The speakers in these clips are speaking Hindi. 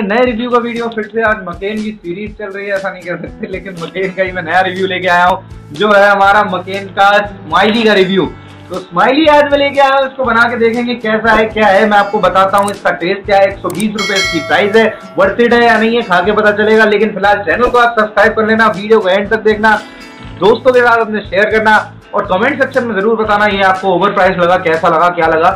नए रिव्यू का वीडियो फिर से। आज मकेन की सीरीज चल रही है, ऐसा नहीं कर सकते, लेकिन मकेन का ही मैं नया रिव्यू लेके आया हूँ जो है हमारा मकेन का स्माइली का रिव्यू। तो स्माइली आज मैं लेके आया हूँ, इसको बना के देखेंगे कैसा है क्या है। मैं आपको बताता हूँ इसका टेस्ट क्या है। 120 रुपए इसकी प्राइस है। वर्थ इट है या नहीं है खा के पता चलेगा। लेकिन फिलहाल चैनल को आप सब्सक्राइब कर लेना, वीडियो को एंड तक देखना, दोस्तों के साथ अपने शेयर करना और कमेंट सेक्शन में जरूर बताना ये आपको ओवर प्राइस लगा, कैसा लगा, क्या लगा।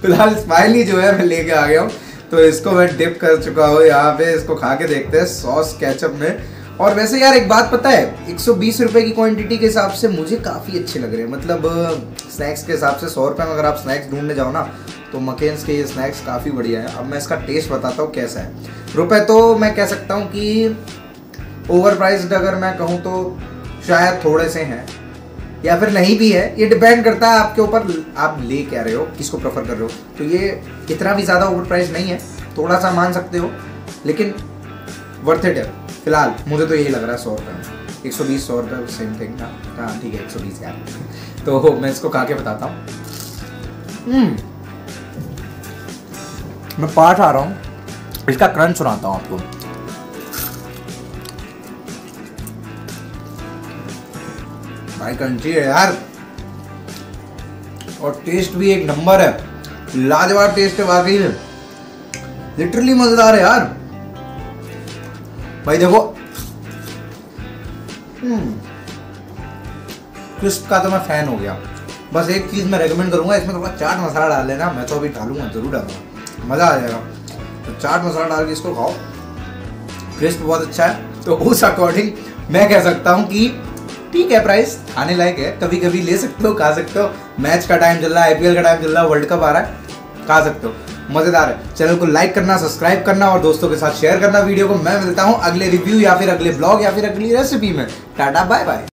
फिलहाल स्माइली जो है मैं लेके आ गया हूँ, तो इसको मैं डिप कर चुका हूँ यहाँ पे। इसको खा के देखते हैं सॉस केचप में। और वैसे यार एक बात पता है, 120 रुपए की क्वांटिटी के हिसाब से मुझे काफ़ी अच्छे लग रहे हैं। मतलब स्नैक्स के हिसाब से 100 रुपए में अगर आप स्नैक्स ढूंढने जाओ ना, तो मकेन्स के ये स्नैक्स काफ़ी बढ़िया है। अब मैं इसका टेस्ट बताता हूँ कैसा है। रुपए तो मैं कह सकता हूँ कि ओवर प्राइस्ड अगर मैं कहूँ तो शायद थोड़े से हैं या फिर नहीं भी है। ये डिपेंड करता है आपके ऊपर, आप ले क्या रहे हो, किसको प्रेफर कर रहे हो। तो ये इतना भी ज़्यादा ओवर प्राइस नहीं है, थोड़ा सा मान सकते हो, लेकिन वर्थ इट है। फिलहाल मुझे तो यही लग रहा है 100 रुपये 120 100 रुपये सेम थिंग था। हाँ ठीक है 120 यार। तो मैं इसको खा के बताता हूँ। मैं पाठ आ रहा हूँ, इसका क्रंच सुनाता हूँ आपको। कंट्री है यार, और टेस्ट भी एक नंबर है, लाजवाब टेस्ट है वाकई में, लिटरली मजेदार है यार भाई। देखो क्रिस्प का तो मैं फैन हो गया। बस एक चीज मैं रेकमेंड करूंगा, इसमें थोड़ा चाट मसाला डाल लेना। मैं तो अभी डालूंगा, जरूर डालूंगा, मजा आ जाएगा। तो चाट मसाला डाल के इसको खाओ, क्रिस्प बहुत अच्छा है। तो उस अकॉर्डिंग मैं कह सकता हूँ कि ठीक है, प्राइस खाने लायक है। कभी कभी ले सकते हो, खा सकते हो। मैच का टाइम चल रहा है, IPL का टाइम चल रहा है, वर्ल्ड कप आ रहा है, खा सकते हो, मजेदार है। चैनल को लाइक करना, सब्सक्राइब करना और दोस्तों के साथ शेयर करना वीडियो को। मैं मिलता हूँ अगले रिव्यू या फिर अगले ब्लॉग या फिर अगली रेसिपी में। Tata bye bye.